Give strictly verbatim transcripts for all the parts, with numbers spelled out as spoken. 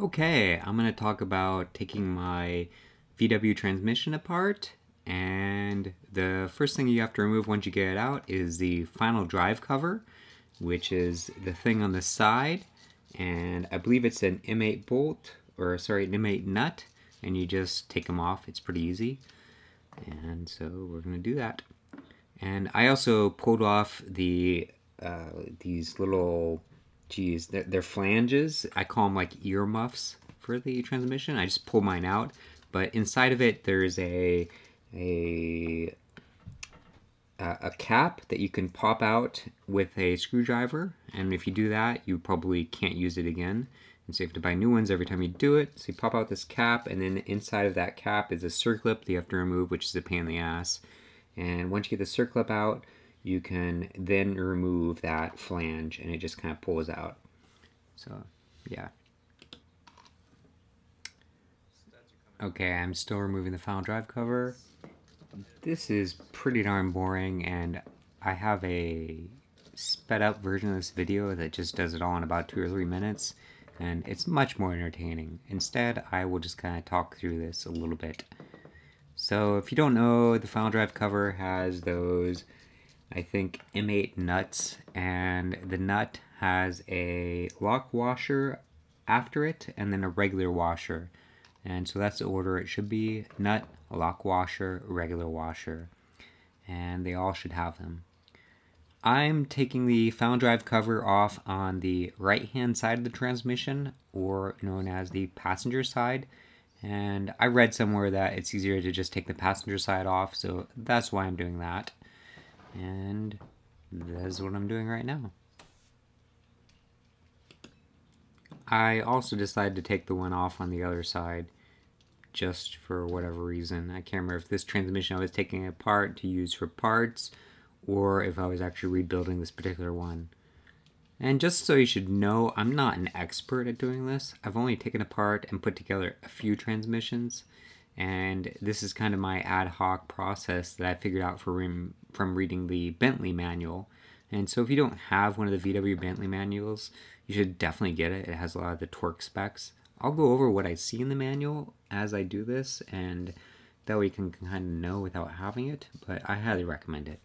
Okay, I'm going to talk about taking my V W transmission apart, and the first thing you have to remove once you get it out is the final drive cover, which is the thing on the side, and I believe it's an M eight bolt, or sorry, an M eight nut, and you just take them off. It's pretty easy, and so we're going to do that. And I also pulled off the uh, these little... Geez, they're, they're flanges. I call them like earmuffs for the transmission. I just pull mine out, but inside of it there's a a a cap that you can pop out with a screwdriver. And if you do that, you probably can't use it again, and so you have to buy new ones every time you do it. So you pop out this cap, and then inside of that cap is a circlip that you have to remove, which is a pain in the ass. And once you get the circlip out, you can then remove that flange, and it just kind of pulls out. So, yeah. Okay, I'm still removing the final drive cover. This is pretty darn boring, and I have a sped up version of this video that just does it all in about two or three minutes, and it's much more entertaining. Instead, I will just kind of talk through this a little bit. So, if you don't know, the final drive cover has those, I think, M eight nuts, and the nut has a lock washer after it and then a regular washer, and so that's the order it should be: nut, lock washer, regular washer, and they all should have them. I'm taking the final drive cover off on the right hand side of the transmission, or known as the passenger side, and I read somewhere that it's easier to just take the passenger side off, so that's why I'm doing that. And that's what I'm doing right now. I also decided to take the one off on the other side, just for whatever reason. I can't remember if this transmission I was taking apart to use for parts, or if I was actually rebuilding this particular one. And just so you should know, I'm not an expert at doing this. I've only taken apart and put together a few transmissions, and this is kind of my ad hoc process that I figured out from from reading the Bentley manual. And so if you don't have one of the V W Bentley manuals, you should definitely get it. It has a lot of the torque specs. I'll go over what I see in the manual as I do this, and that way you can kind of know without having it, but I highly recommend it.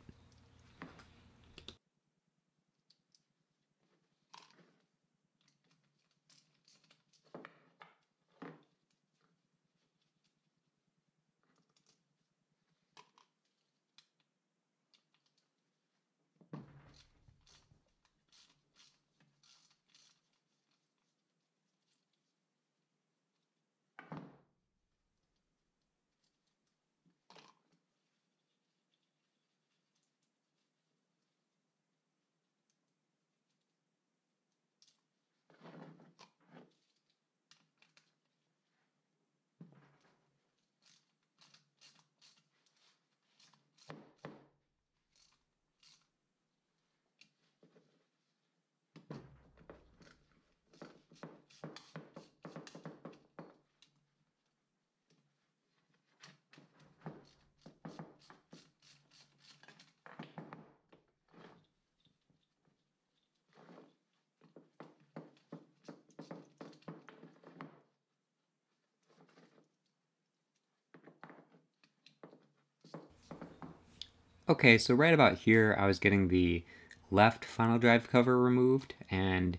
Okay, so right about here I was getting the left final drive cover removed, and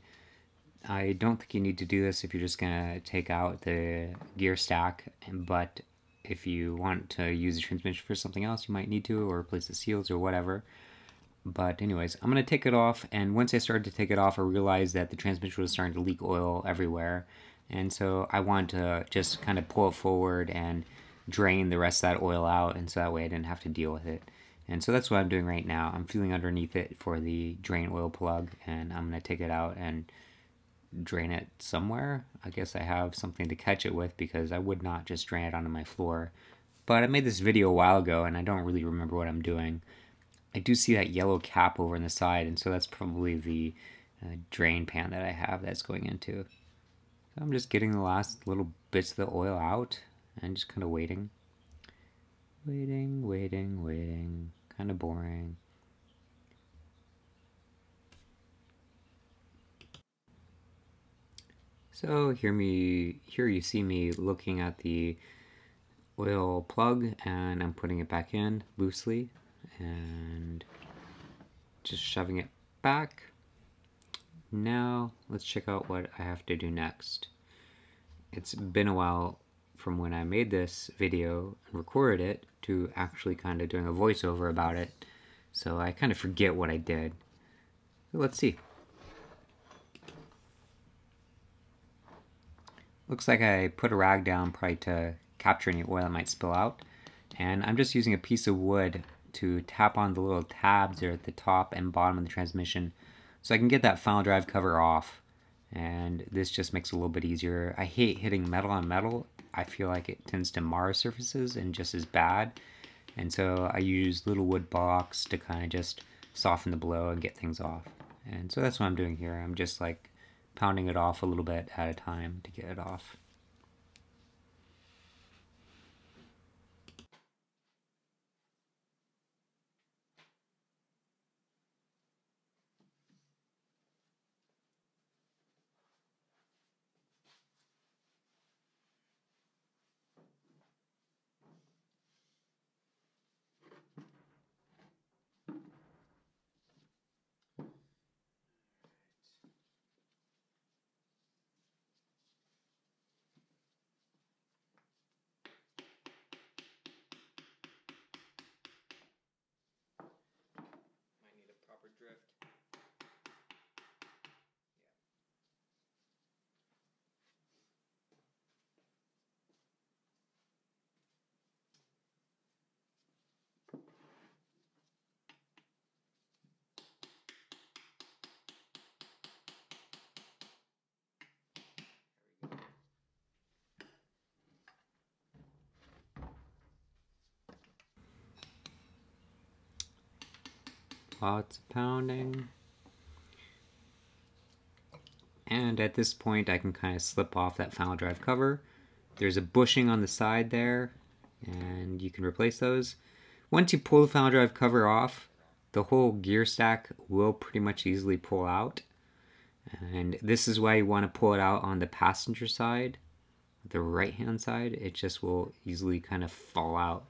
I don't think you need to do this if you're just going to take out the gear stack, but if you want to use the transmission for something else, you might need to, or replace the seals or whatever. But anyways, I'm going to take it off, and once I started to take it off, I realized that the transmission was starting to leak oil everywhere, and so I wanted to just kind of pull it forward and drain the rest of that oil out, and so that way I didn't have to deal with it. And so that's what I'm doing right now. I'm feeling underneath it for the drain oil plug, and I'm going to take it out and drain it somewhere. I guess I have something to catch it with, because I would not just drain it onto my floor. But I made this video a while ago, and I don't really remember what I'm doing. I do see that yellow cap over on the side, and so that's probably the uh, drain pan that I have that's going into. So I'm just getting the last little bits of the oil out, and just kind of waiting. Waiting, waiting, waiting. Kind of boring. So here me here you see me looking at the oil plug, and I'm putting it back in loosely and just shoving it back. Now let's check out what I have to do next. It's been a while from when I made this video and recorded it to actually kind of doing a voiceover about it, so I kind of forget what I did. So let's see. Looks like I put a rag down probably to capture any oil that might spill out, and I'm just using a piece of wood to tap on the little tabs there at the top and bottom of the transmission so I can get that final drive cover off, and this just makes it a little bit easier. I hate hitting metal on metal. I feel like it tends to mar surfaces and just as bad, and so I use little wood blocks to kind of just soften the blow and get things off. And so that's what I'm doing here. I'm just like pounding it off a little bit at a time to get it off. Lots of pounding, and at this point I can kind of slip off that final drive cover. There's a bushing on the side there, and you can replace those. Once you pull the final drive cover off, the whole gear stack will pretty much easily pull out, and this is why you want to pull it out on the passenger side, the right hand side. It just will easily kind of fall out.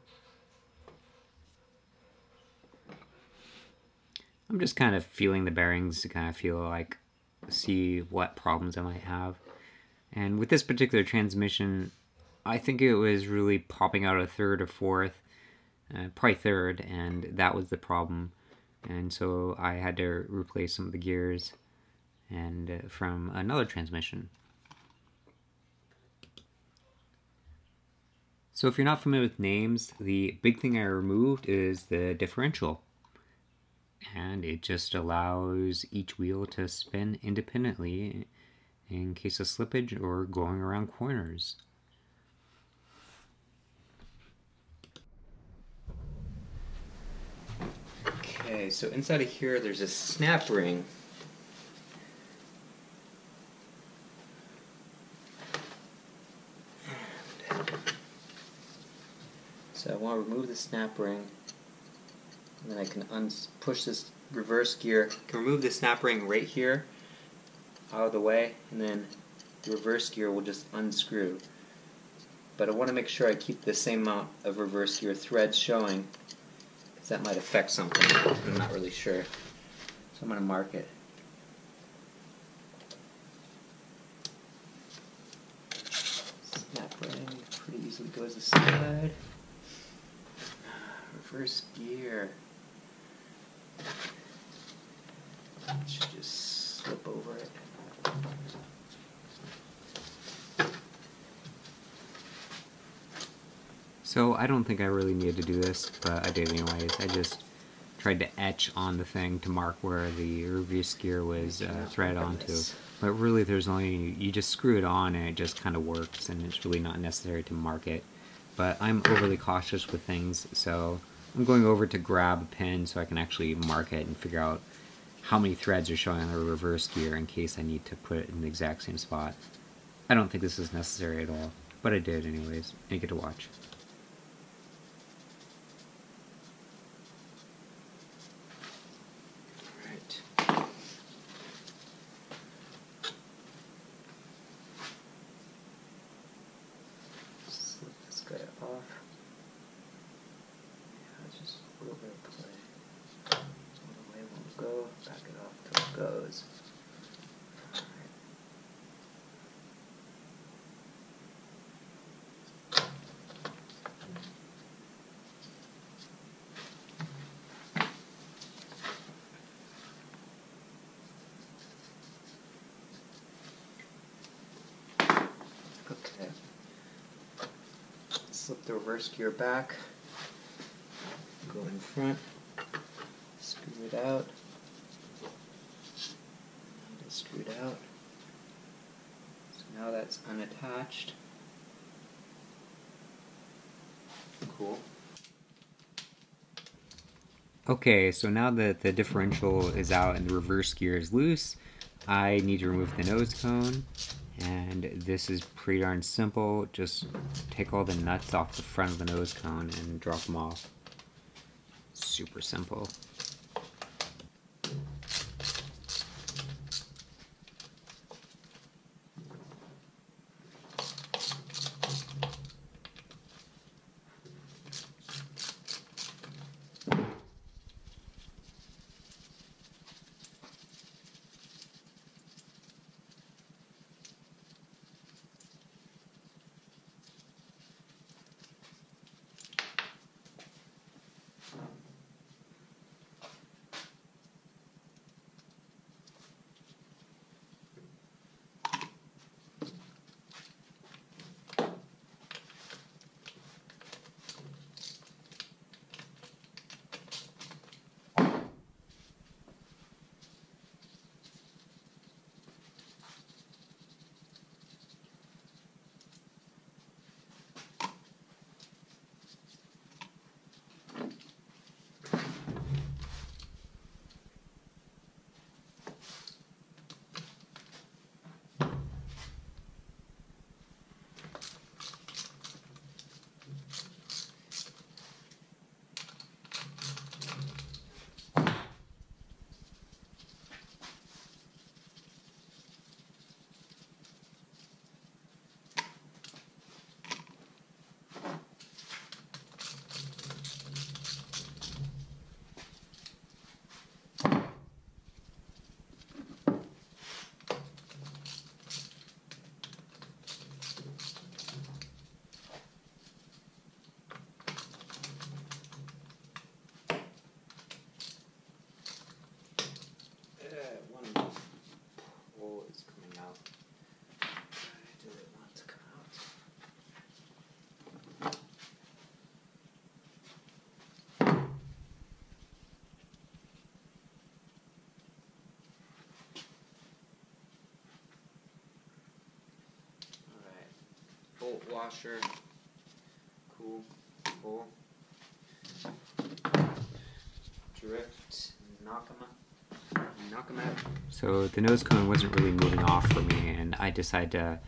I'm just kind of feeling the bearings to kind of feel like, see what problems I might have. And with this particular transmission, I think it was really popping out a third or fourth, uh, probably third, and that was the problem. And so I had to replace some of the gears and uh, from another transmission. So if you're not familiar with names, the big thing I removed is the differential. And it just allows each wheel to spin independently in case of slippage or going around corners. Okay, so inside of here there's a snap ring. So I want to remove the snap ring. And then I can un push this reverse gear. I can remove the snap ring right here out of the way, and then the reverse gear will just unscrew. But I want to make sure I keep the same amount of reverse gear threads showing, because that might affect something. I'm not really sure. So I'm going to mark it. Snap ring pretty easily goes aside. Reverse gear. Should just slip over it. So I don't think I really needed to do this, but I did anyways. I just tried to etch on the thing to mark where the reverse gear was uh, threaded onto. But really there's only, you just screw it on and it just kind of works, and it's really not necessary to mark it. But I'm overly cautious with things, so I'm going over to grab a pen so I can actually mark it and figure out how many threads are showing on the reverse gear in case I need to put it in the exact same spot. I don't think this is necessary at all, but I did anyways, and you get to watch. Alright. So away we'll go, back it off till it goes. Okay. Slip the reverse gear back, go in front, screw it out, and screw it out. So now that's unattached. Cool. Okay, so now that the differential is out and the reverse gear is loose, I need to remove the nose cone. And this is pretty darn simple. Just take all the nuts off the front of the nose cone and drop them off. Super simple. Bolt washer, cool, pull, drift, knock them out, knock them out. So the nose cone wasn't really moving off for me, and I decided to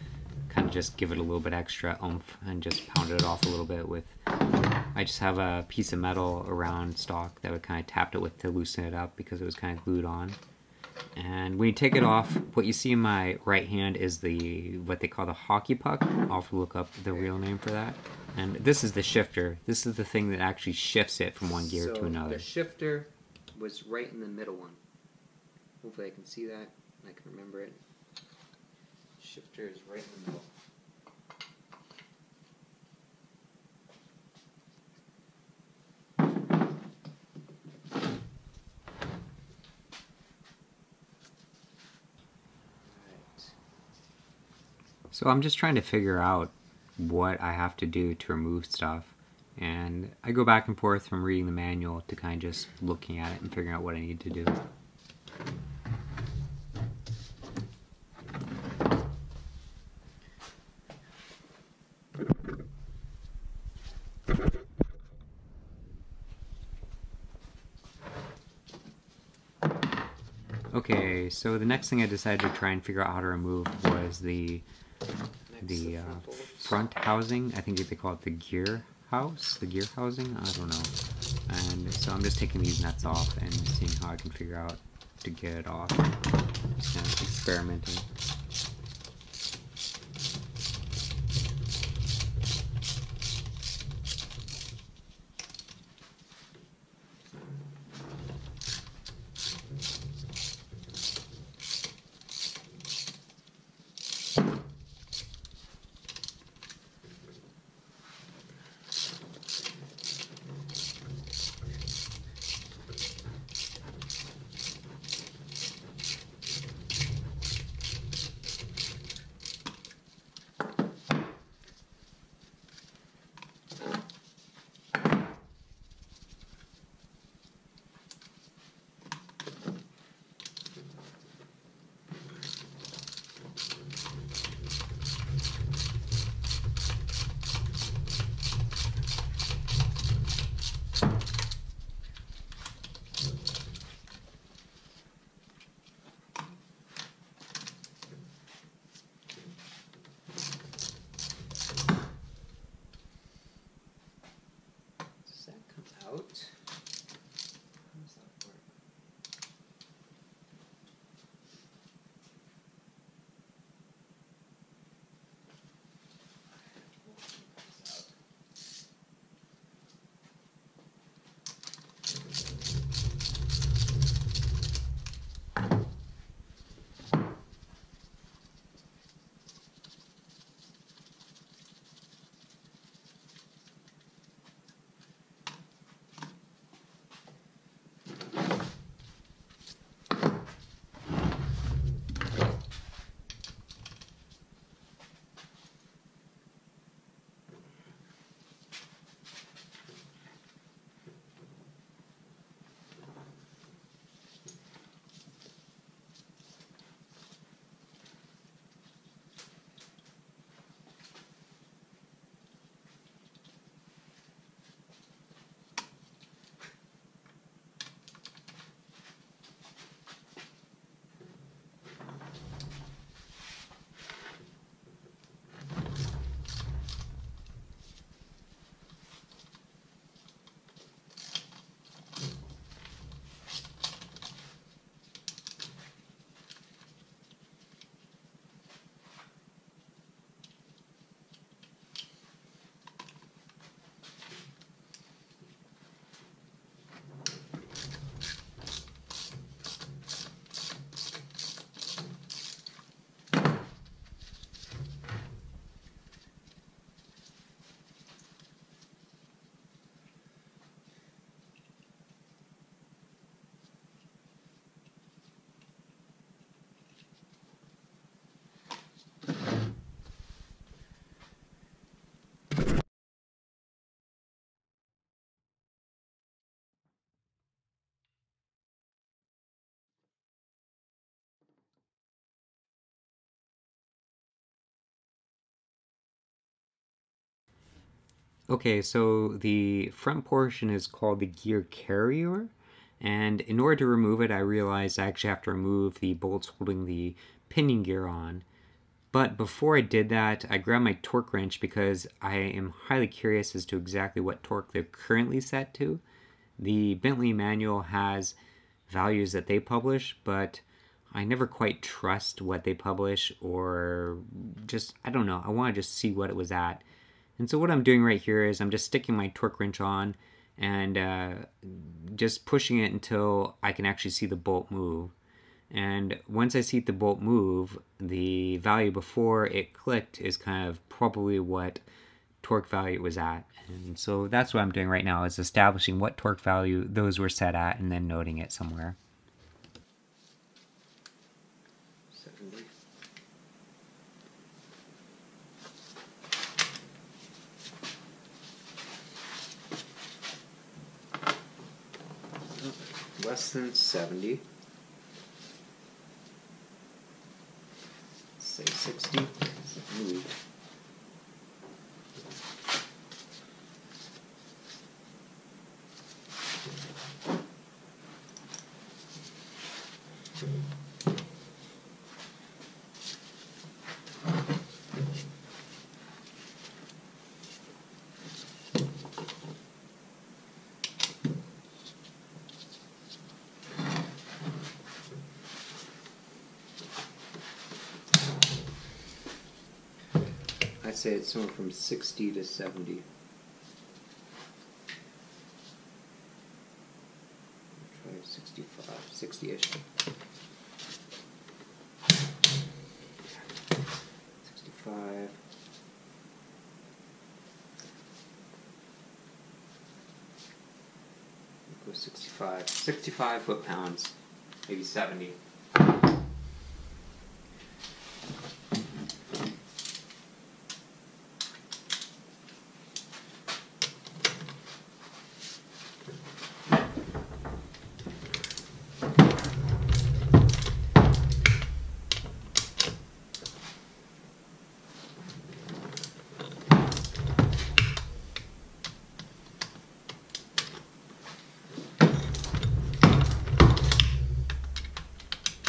kind of just give it a little bit extra oomph and just pound it off a little bit with, I just have a piece of metal around stock that I kind of tapped it with to loosen it up because it was kind of glued on. And when you take it off, what you see in my right hand is the what they call the hockey puck. I'll have to look up the real name for that. And this is the shifter. This is the thing that actually shifts it from one gear so to another. The shifter was right in the middle one. Hopefully I can see that. I can remember it. Shifter is right in the middle. So I'm just trying to figure out what I have to do to remove stuff, and I go back and forth from reading the manual to kind of just looking at it and figuring out what I need to do. Okay, so the next thing I decided to try and figure out how to remove was the the uh, front housing. I think they call it the gear house, the gear housing, I don't know. And so I'm just taking these nuts off and seeing how I can figure out to get it off. Just kind of experimenting. Okay, so the front portion is called the gear carrier, and in order to remove it, I realized I actually have to remove the bolts holding the pinion gear on. But before I did that, I grabbed my torque wrench because I am highly curious as to exactly what torque they're currently set to. The Bentley manual has values that they publish, but I never quite trust what they publish, or just, I don't know, I want to just see what it was at. And so what I'm doing right here is I'm just sticking my torque wrench on and uh, just pushing it until I can actually see the bolt move. And once I see the bolt move, the value before it clicked is kind of probably what torque value it was at. And so that's what I'm doing right now, is establishing what torque value those were set at and then noting it somewhere. Less than seventy. Say sixty. Moved. I'd say it's somewhere from sixty to seventy. Try sixty-five, sixty-ish. Sixty-five. Go sixty-five. Sixty-five foot-pounds, maybe seventy.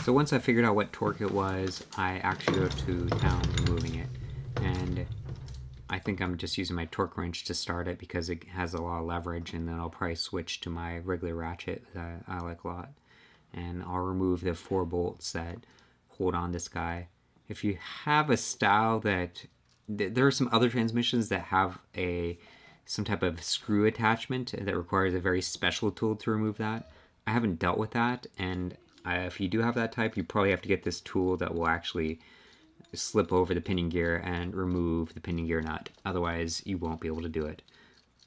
So once I figured out what torque it was, I actually go to town removing it. And I think I'm just using my torque wrench to start it because it has a lot of leverage, and then I'll probably switch to my regular ratchet that I like a lot. And I'll remove the four bolts that hold on this guy. If you have a style that, th there are some other transmissions that have a some type of screw attachment that requires a very special tool to remove that. I haven't dealt with that, and Uh, if you do have that type, you probably have to get this tool that will actually slip over the pinion gear and remove the pinion gear nut. Otherwise, you won't be able to do it.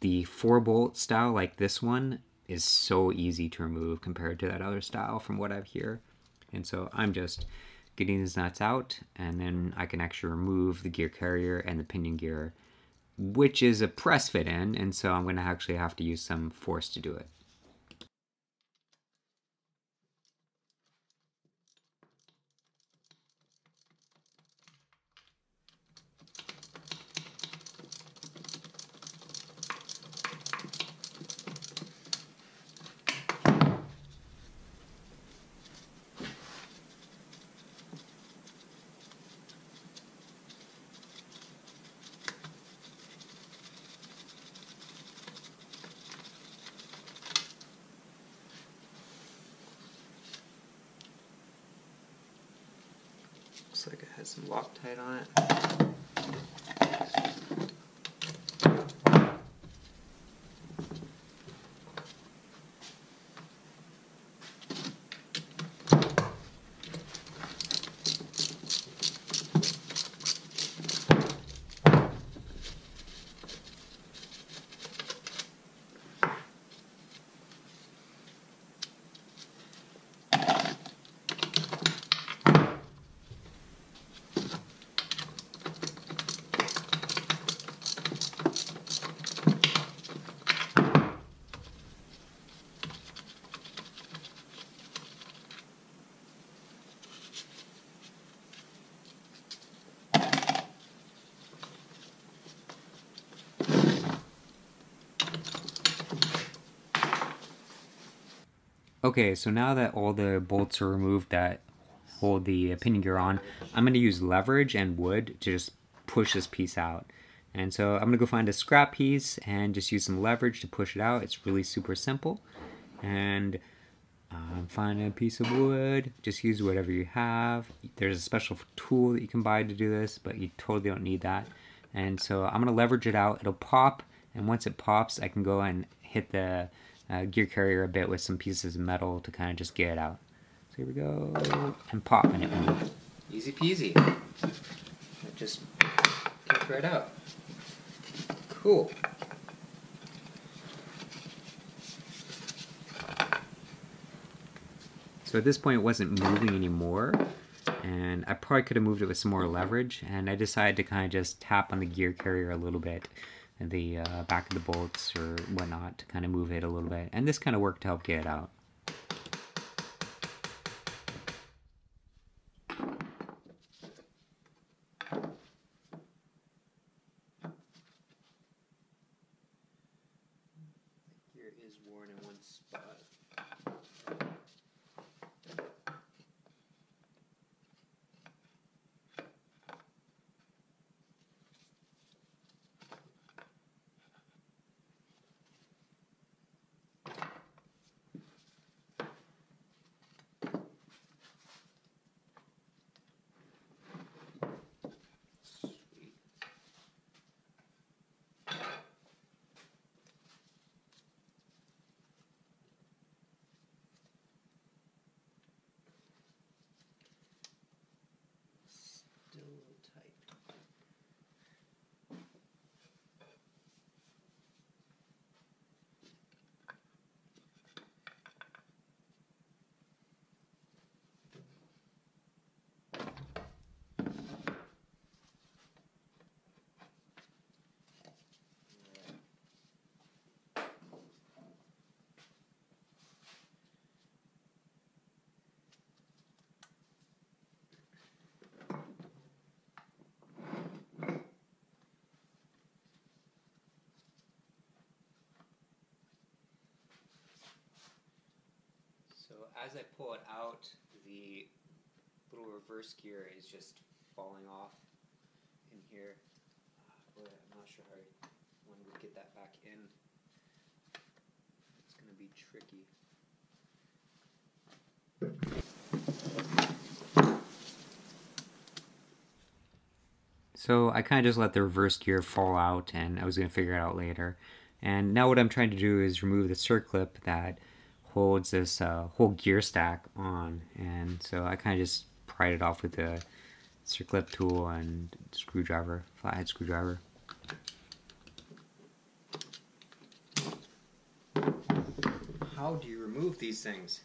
The four-bolt style, like this one, is so easy to remove compared to that other style from what I've heard. And so I'm just getting these nuts out, and then I can actually remove the gear carrier and the pinion gear, which is a press fit in, and so I'm going to actually have to use some force to do it. Looks like it has some Loctite on it. Okay, so now that all the bolts are removed that hold the pinion gear on, I'm going to use leverage and wood to just push this piece out. And so I'm going to go find a scrap piece and just use some leverage to push it out. It's really super simple. And um, find a piece of wood, just use whatever you have. There's a special tool that you can buy to do this, but you totally don't need that. And so I'm going to leverage it out. It'll pop, and once it pops, I can go and hit the uh, gear carrier a bit with some pieces of metal to kind of just get it out. So here we go, and pop, and it moves. Easy peasy. It just kicked right out. Cool. So at this point it wasn't moving anymore, and I probably could have moved it with some more leverage, and I decided to kind of just tap on the gear carrier a little bit, the uh, back of the bolts or whatnot, to kind of move it a little bit, and this kind of worked to help get it out. Gear is worn in one spot. As I pull it out, the little reverse gear is just falling off in here. Boy, I'm not sure how one would get that back in. It's going to be tricky. So I kind of just let the reverse gear fall out, and I was going to figure it out later. And now what I'm trying to do is remove the circlip that holds this uh, whole gear stack on, and so I kind of just pried it off with the circlip tool and screwdriver, flathead screwdriver. How do you remove these things?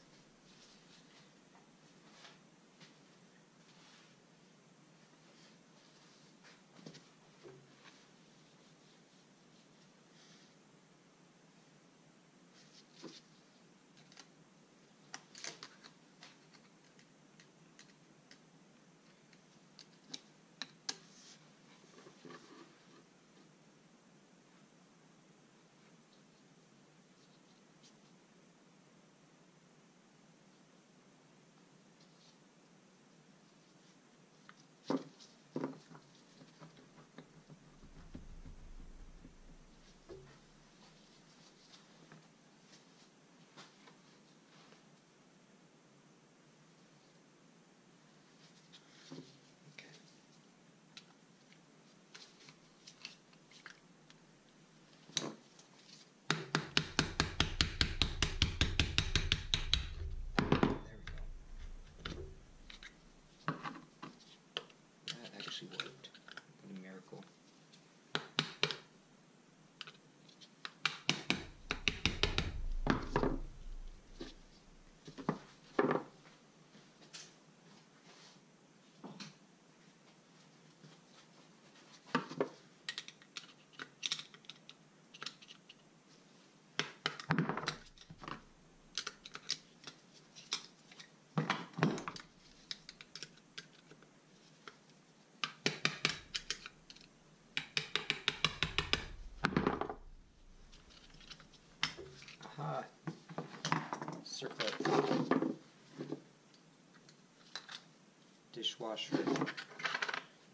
washer,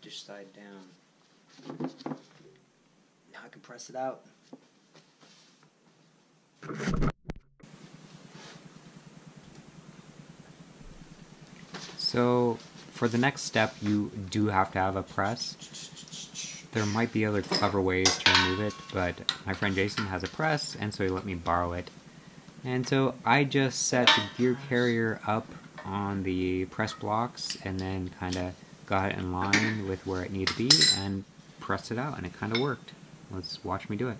dish side down. Now I can press it out. So for the next step, you do have to have a press. There might be other clever ways to remove it, but my friend Jason has a press, and so he let me borrow it. And so I just set the gear carrier up on the press blocks and then kind of got it in line with where it needed to be and pressed it out, and it kind of worked. Let's watch me do it.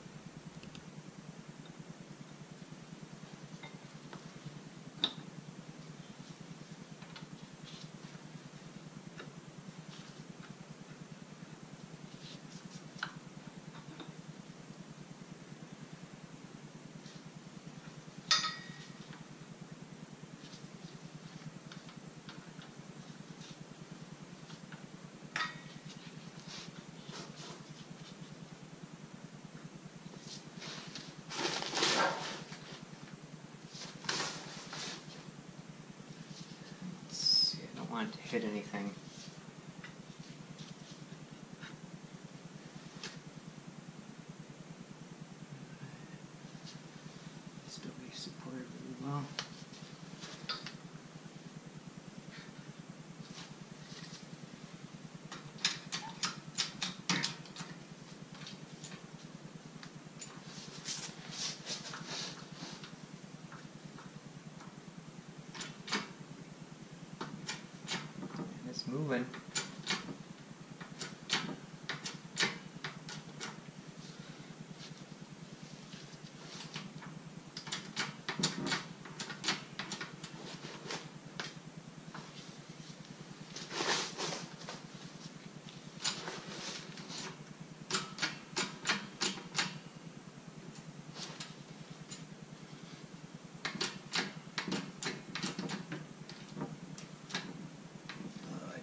To hit anything. Still be supported really well. Moving.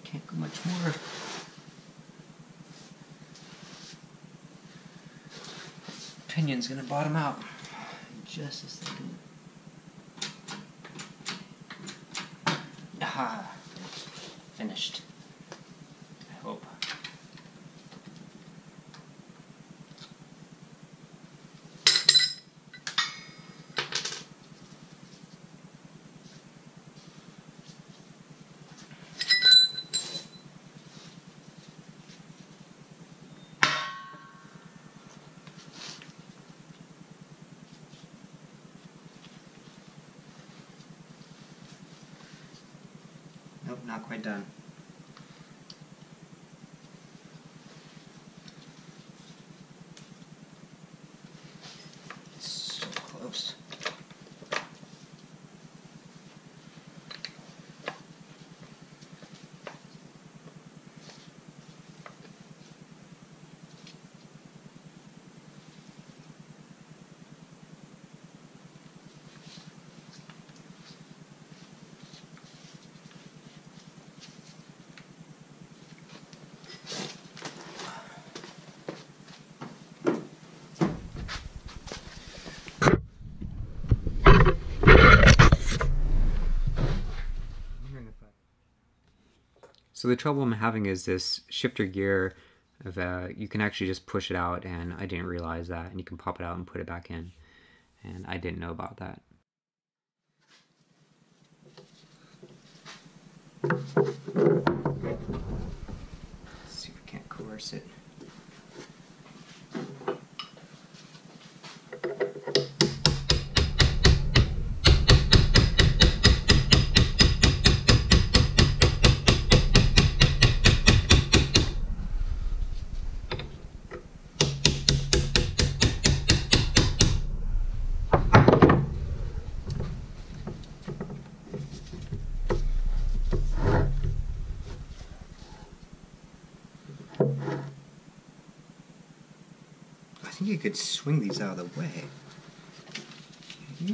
Can't go much more. Pinion's gonna bottom out just a second. Aha! Finished. I hope. Nope, not quite done. So close. So the trouble I'm having is this shifter gear, of, uh, you can actually just push it out, and I didn't realize that, and you can pop it out and put it back in, and I didn't know about that. Let's see if we can't coerce it. I think you could swing these out of the way. Mm-hmm.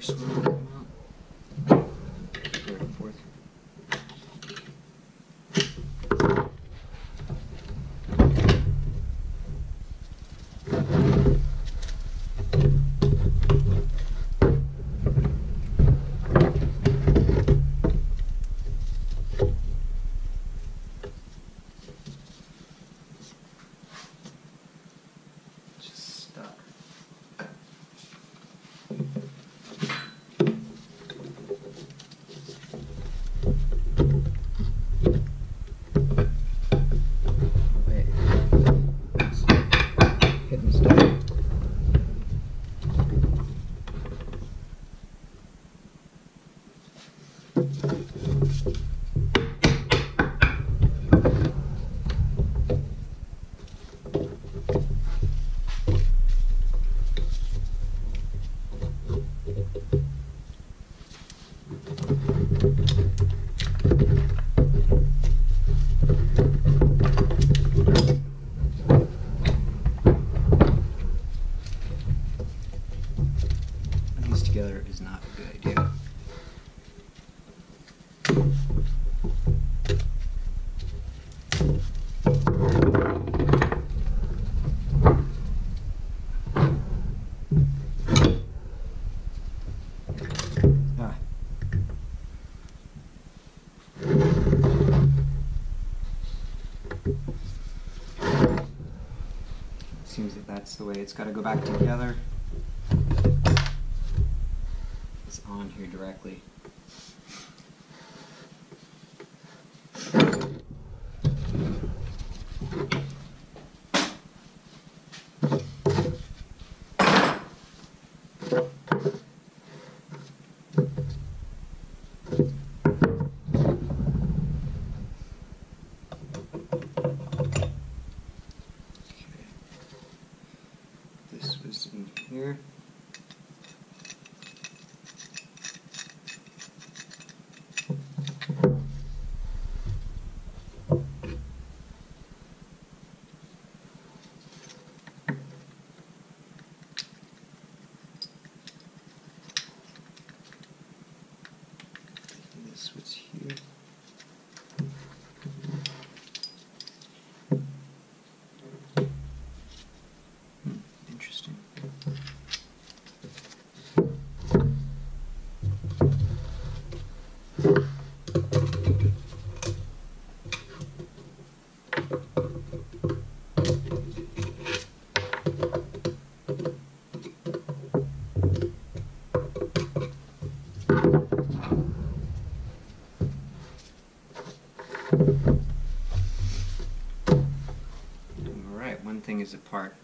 first one came out. Third and fourth. Together is not a good idea. Ah. Seems that that's the way it's got to go back together. On here directly. Okay. This was in here. This was here. Hmm, interesting. Thing is apart.